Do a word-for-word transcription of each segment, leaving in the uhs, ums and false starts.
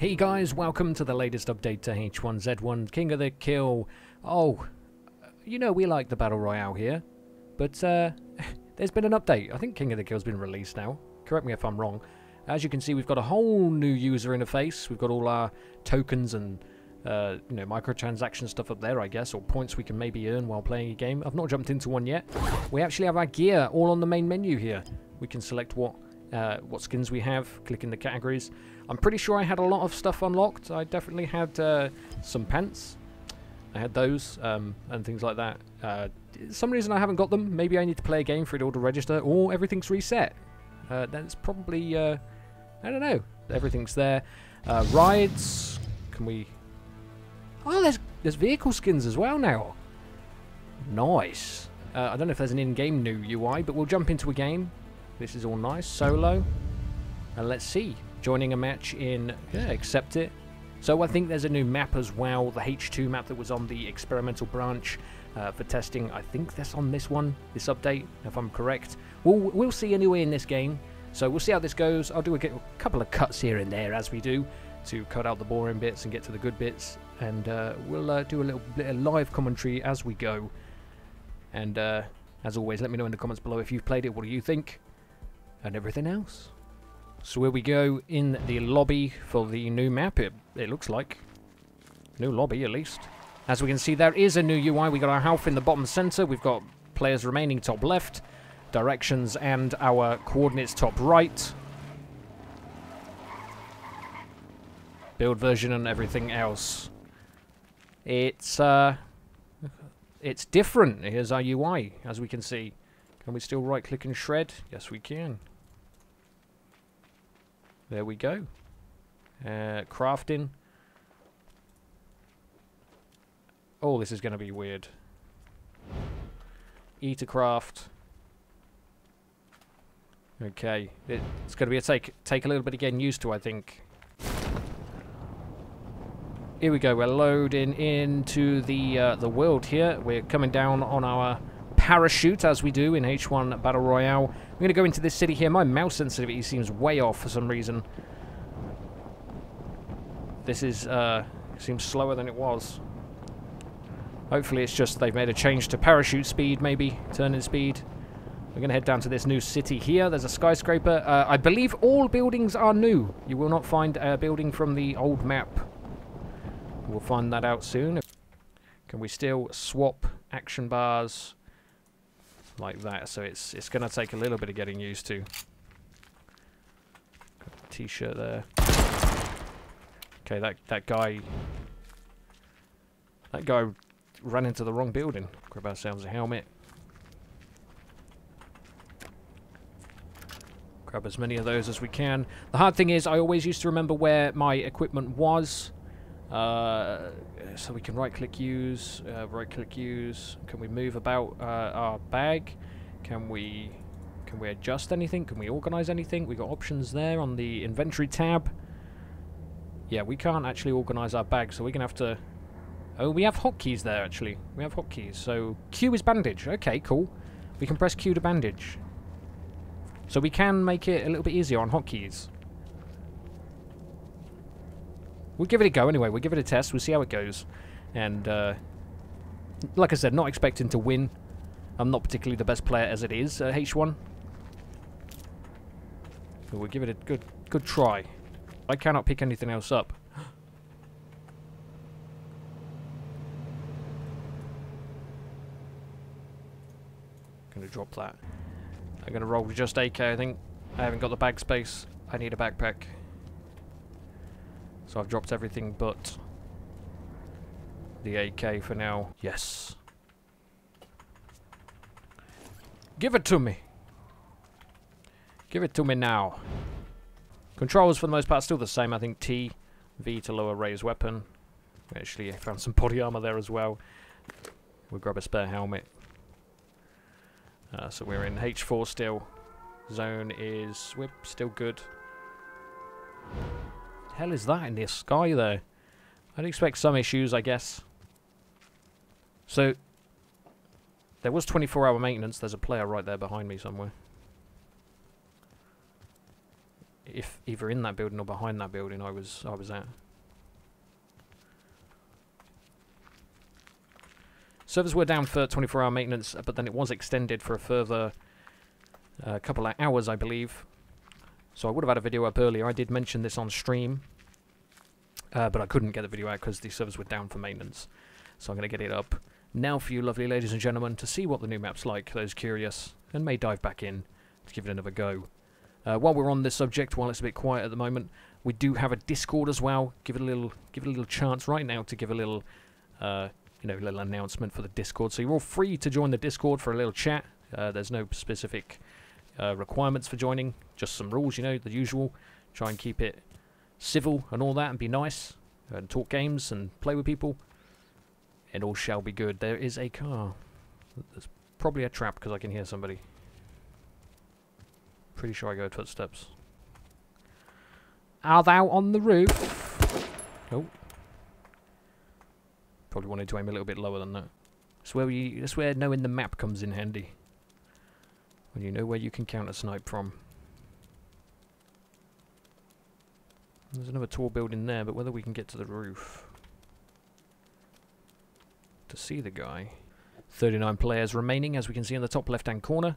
Hey guys, welcome to the latest update to H one Z one, King of the Kill. Oh, you know we like the Battle Royale here, but uh, there's been an update. I think King of the Kill's been released now. Correct me if I'm wrong. As you can see, we've got a whole new user interface. We've got all our tokens and uh, you know, microtransaction stuff up there, I guess, or points we can maybe earn while playing a game. I've not jumped into one yet. We actually have our gear all on the main menu here. We can select what Uh, what skins we have, click in the categories. I'm pretty sure I had a lot of stuff unlocked. I definitely had uh, some pants. I had those um, and things like that. Uh, some reason I haven't got them. Maybe I need to play a game for it all to register, or everything's reset. Uh, that's probably, uh, I don't know. Everything's there. Uh, rides, can we... Oh, there's, there's vehicle skins as well now. Nice. Uh, I don't know if there's an in-game new U I, but we'll jump into a game. This is all nice, solo, and let's see, joining a match in, yeah, accept it. So I think there's a new map as well, the H two map that was on the experimental branch uh, for testing. I think that's on this one, this update, if I'm correct. We'll, we'll see anyway in this game, so we'll see how this goes. I'll do a, get a couple of cuts here and there, as we do, to cut out the boring bits and get to the good bits, and uh, we'll uh, do a little bit of live commentary as we go. And uh, as always, let me know in the comments below if you've played it, what do you think? And everything else. So here we go in the lobby for the new map. It, it looks like new lobby, at least. As we can see, there is a new U I. We got our health in the bottom center. We've got players remaining top left, directions and our coordinates top right, build version and everything else. It's uh, it's different. Here's our U I, as we can see. Can we still right click and shred? Yes, we can. There we go. Uh, crafting. Oh, this is going to be weird. E to craft. Okay. It, it's going to be a take, take a little bit of getting used to, I think. Here we go. We're loading into the, uh, the world here. We're coming down on our parachute, as we do in H one Battle Royale. I'm going to go into this city here. My mouse sensitivity seems way off for some reason. This is, uh, seems slower than it was. Hopefully it's just they've made a change to parachute speed, maybe. Turning speed. We're going to head down to this new city here. There's a skyscraper. Uh, I believe all buildings are new. You will not find a building from the old map. We'll find that out soon. Can we still swap action bars? Like that, so it's it's gonna take a little bit of getting used to. Got the t-shirt there. Okay, that that guy that guy ran into the wrong building. Grab ourselves a helmet. Grab as many of those as we can. The hard thing is I always used to remember where my equipment was. Uh, so we can right click use, uh, right click use. Can we move about uh, our bag? Can we can we adjust anything? Can we organize anything? We got options there on the inventory tab. Yeah, we can't actually organize our bag, so we're gonna have to. Oh, we have hotkeys there actually. We have hotkeys. So Q is bandage. Okay, cool. We can press Q to bandage. So we can make it a little bit easier on hotkeys. We'll give it a go anyway, we'll give it a test, we'll see how it goes. And, uh, like I said, not expecting to win. I'm not particularly the best player as it is, uh, H one. But we'll give it a good good try. I cannot pick anything else up. Gonna drop that. I'm gonna roll with just A K, I think. I haven't got the bag space. I need a backpack. So I've dropped everything but the A K for now. Yes. Give it to me. Give it to me now. Controls for the most part still the same. I think T, V to lower raised weapon. Actually, I found some body armor there as well. We'll grab a spare helmet. Uh, so we're in H four still. Zone is... we're still good. Hell is that in the sky there? I'd expect some issues, I guess. So there was twenty-four hour maintenance. There's a player right there behind me somewhere. if either in that building or behind that building I was I was at. Servers were down for twenty-four hour maintenance, but then it was extended for a further uh, couple of hours, I believe. So I would have had a video up earlier. I did mention this on stream, uh, but I couldn't get the video out because the servers were down for maintenance. So I'm going to get it up now for you lovely ladies and gentlemen to see what the new map's like, those curious, and may dive back in to give it another go. Uh, while we're on this subject, while it's a bit quiet at the moment, we do have a Discord as well. Give it a little, give it a little chance right now to give a little, uh, you know, little announcement for the Discord. So you're all free to join the Discord for a little chat. Uh, there's no specific uh, requirements for joining, just some rules, you know, the usual. Try and keep it civil and all that, and be nice, and talk games and play with people. And all shall be good. There is a car. There's probably a trap because I can hear somebody. Pretty sure I heard footsteps. Are thou on the roof? Oh. Probably wanted to aim a little bit lower than that. That's where, we, that's where knowing the map comes in handy. When you know where you can counter snipe from. There's another tall building there, but whether we can get to the roof to see the guy. thirty-nine players remaining, as we can see in the top left-hand corner.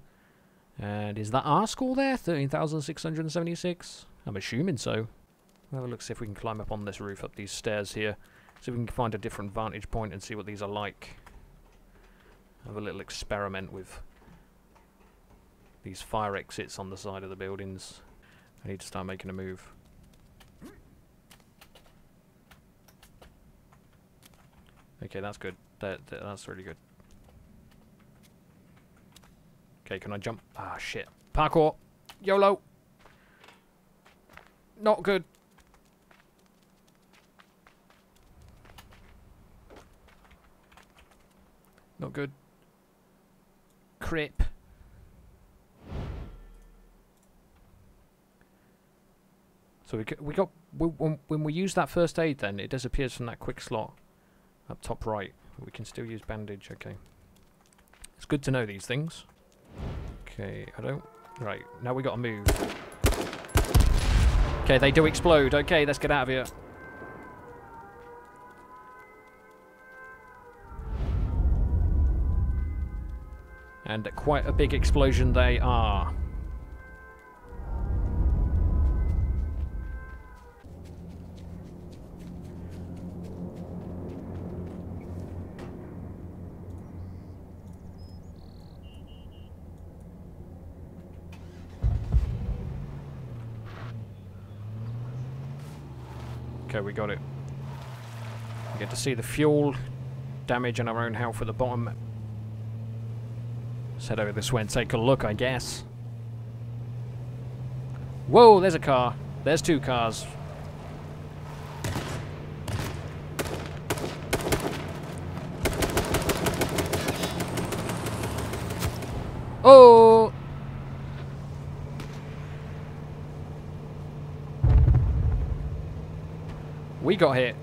And is that our score there? thirteen thousand six hundred seventy-six? I'm assuming so. We'll have a look, see if we can climb up on this roof, up these stairs here. See if we can find a different vantage point and see what these are like. Have a little experiment with these fire exits on the side of the buildings. I need to start making a move. Okay, that's good. That, that, that's really good. Okay, can I jump? Ah, shit. Parkour. YOLO. Not good. Not good. Crip. So we, we got... We, when, when we use that first aid then, it disappears from that quick slot. Up top right. We can still use bandage, okay. It's good to know these things. Okay, I don't... Right, now we gotta move. Okay, they do explode. Okay, let's get out of here. And quite a big explosion they are. Okay, we got it. We get to see the fuel damage and our own health at the bottom. Let's head over this way and take a look, I guess. Whoa, there's a car. There's two cars. Oh! We got hit.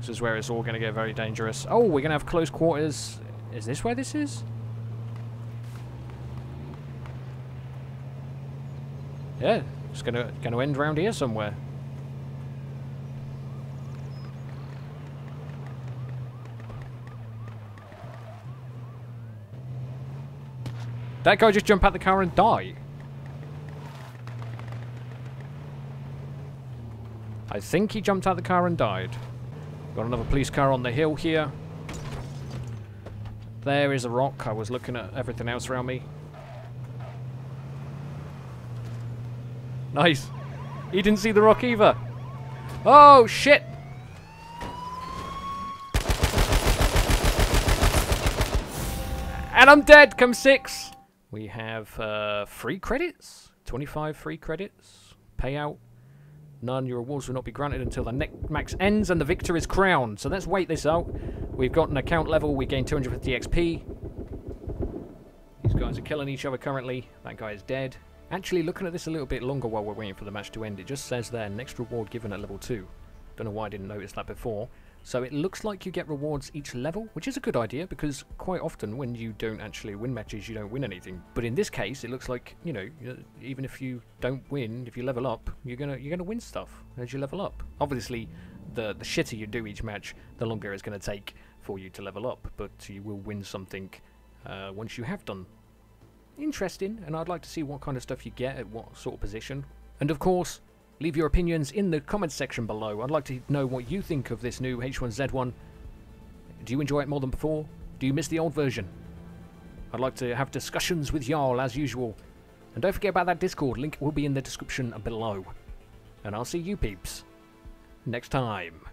This is where it's all going to get very dangerous. Oh, we're going to have close quarters. Is this where this is? Yeah, it's going to going to end round here somewhere. That guy just jumped out the car and died. I think he jumped out the car and died. Got another police car on the hill here. There is a rock. I was looking at everything else around me. Nice. He didn't see the rock either. Oh, shit. And I'm dead. Come six. We have uh, free credits. twenty-five free credits. Payout. None. Your rewards will not be granted until the next max ends and the victor is crowned. So let's wait this out. We've got an account level. We gain two hundred fifty X P. These guys are killing each other currently. That guy is dead. Actually, looking at this a little bit longer while we're waiting for the match to end, it just says there, next reward given at level two. Don't know why I didn't notice that before. So it looks like you get rewards each level, which is a good idea, because quite often when you don't actually win matches, you don't win anything. But in this case, it looks like, you know, even if you don't win, if you level up, you're gonna you're gonna win stuff as you level up. Obviously, the the shitter you do each match, the longer it's gonna take for you to level up, but you will win something uh, once you have done. Interesting, and I'd like to see what kind of stuff you get at what sort of position. And of course, leave your opinions in the comments section below. I'd like to know what you think of this new H one Z one. Do you enjoy it more than before? Do you miss the old version? I'd like to have discussions with y'all as usual. And don't forget about that Discord, link will be in the description below. And I'll see you peeps next time.